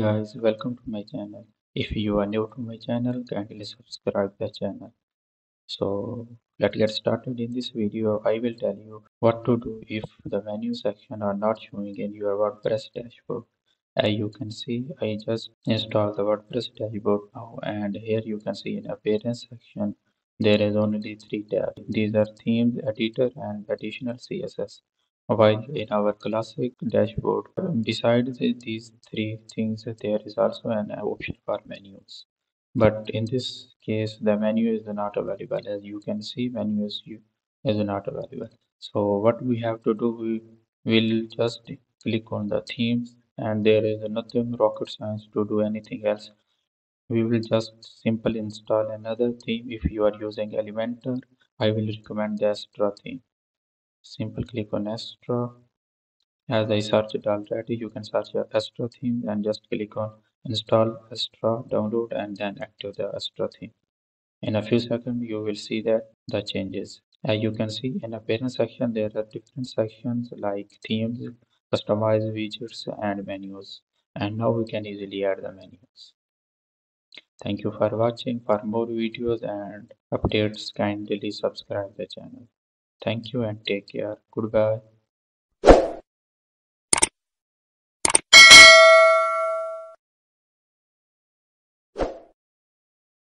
guys, welcome to my channel. If you are new to my channel, kindly subscribe the channel. So let's get started. In this video I will tell you what to do if the menu section are not showing in your WordPress dashboard. As you can see, I just installed the WordPress dashboard now, and here you can see in appearance section there is only 3 tabs. These are themes, editor, and additional CSS. While in our classic dashboard, besides these 3 things, there is also an option for menus. But in this case, the menu is not available. As you can see, menu is not available. So what we have to do, we will just click on the themes, and there is nothing rocket science to do anything else. We will just simply install another theme. If you are using Elementor, I will recommend the Astra theme. Simple click on Astra. As I searched it already, you can search your Astra theme and just click on install Astra, download, and then active the Astra theme. In a few seconds you will see that the changes. As you can see, in appearance section there are different sections like themes, customize widgets, and menus. And now we can easily add the menus. Thank you for watching. For more videos and updates, kindly subscribe the channel. Thank you and take care. Goodbye.